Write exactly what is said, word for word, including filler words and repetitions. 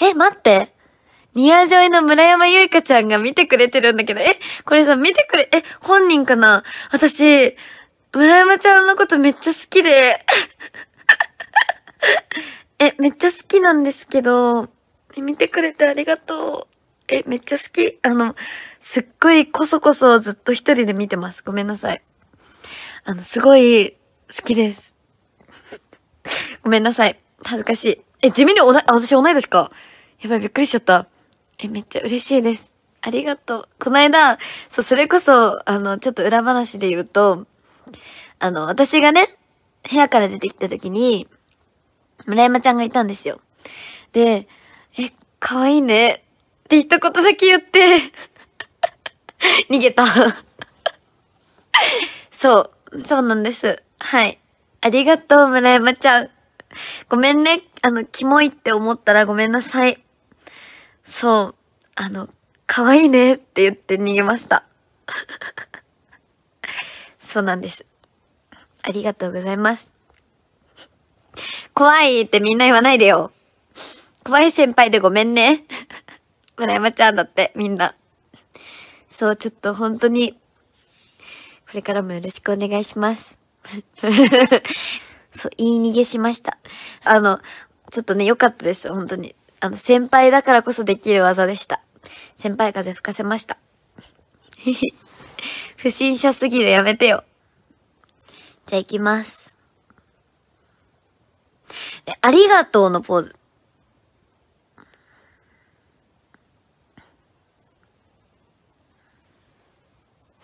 え、待って。ニアジョイの村山ゆいかちゃんが見てくれてるんだけど、え、これさ、見てくれ、え、本人かな？私、村山ちゃんのことめっちゃ好きで。え、めっちゃ好きなんですけど、見てくれてありがとう。え、めっちゃ好き。あの、すっごいこそこそずっと一人で見てます。ごめんなさい。あの、すごい好きです。ごめんなさい。恥ずかしい。え、地味におな、あ、私同い年か。やばい、びっくりしちゃった。え、めっちゃ嬉しいです。ありがとう。この間、そう、それこそ、あの、ちょっと裏話で言うと、あの、私がね、部屋から出てきた時に、村山ちゃんがいたんですよ。で、え、可愛いね。って言ったことだけ言って、逃げた。そう、そうなんです。はい。ありがとう、村山ちゃん。ごめんね。あの、キモいって思ったらごめんなさい。そう、あの、可愛いねって言って逃げました。そうなんです。ありがとうございます。怖いってみんな言わないでよ。怖い先輩でごめんね。村山ちゃんだって、みんな。そう、ちょっと本当に、これからもよろしくお願いします。そう、言い逃げしました。あの、ちょっとね、良かったです、本当に。あの、先輩だからこそできる技でした。先輩風吹かせました。不審者すぎる、やめてよ。じゃあ行きます。で、ありがとうのポーズ。